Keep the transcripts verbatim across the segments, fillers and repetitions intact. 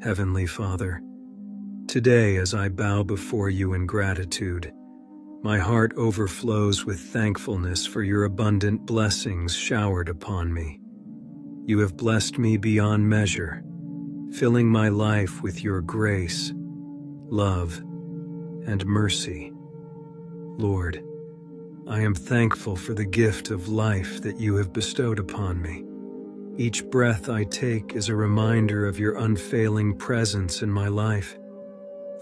Heavenly Father, today as I bow before you in gratitude, my heart overflows with thankfulness for your abundant blessings showered upon me. You have blessed me beyond measure, filling my life with your grace, love, and mercy. Lord, I am thankful for the gift of life that you have bestowed upon me. Each breath I take is a reminder of your unfailing presence in my life.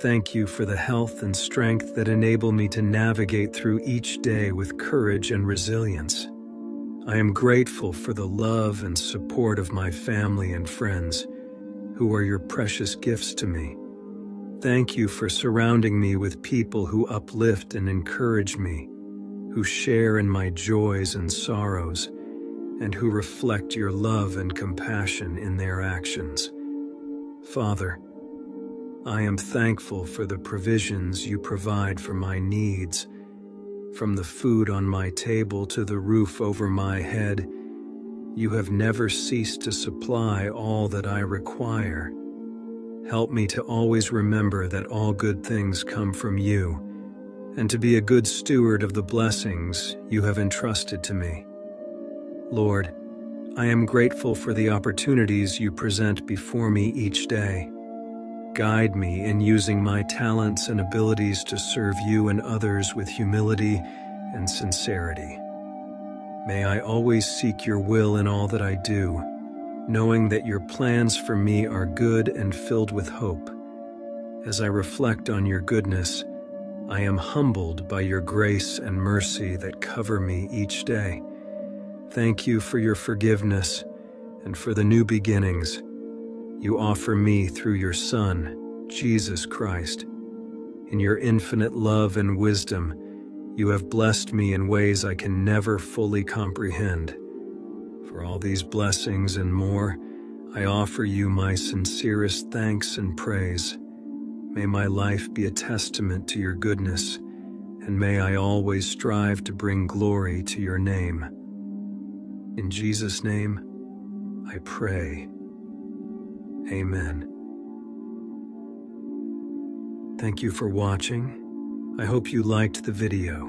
Thank you for the health and strength that enable me to navigate through each day with courage and resilience. I am grateful for the love and support of my family and friends, who are your precious gifts to me. Thank you for surrounding me with people who uplift and encourage me, who share in my joys and sorrows, and who reflect your love and compassion in their actions. Father, I am thankful for the provisions you provide for my needs, from the food on my table to the roof over my head. You have never ceased to supply all that I require. Help me to always remember that all good things come from you, and to be a good steward of the blessings you have entrusted to me. Lord, I am grateful for the opportunities you present before me each day. Guide me in using my talents and abilities to serve you and others with humility and sincerity. May I always seek your will in all that I do, knowing that your plans for me are good and filled with hope. As I reflect on your goodness, I am humbled by your grace and mercy that cover me each day. Thank you for your forgiveness and for the new beginnings you offer me through your Son, Jesus Christ. In your infinite love and wisdom, you have blessed me in ways I can never fully comprehend. For all these blessings and more, I offer you my sincerest thanks and praise. May my life be a testament to your goodness, and may I always strive to bring glory to your name. In Jesus' name, I pray. Amen. Thank you for watching. I hope you liked the video.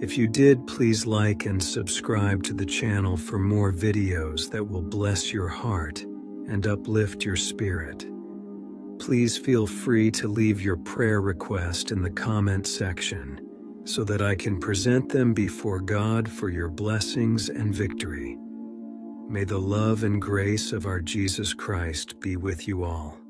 If you did, please like and subscribe to the channel for more videos that will bless your heart and uplift your spirit. Please feel free to leave your prayer request in the comment section so that I can present them before God for your blessings and victory. May the love and grace of our Jesus Christ be with you all.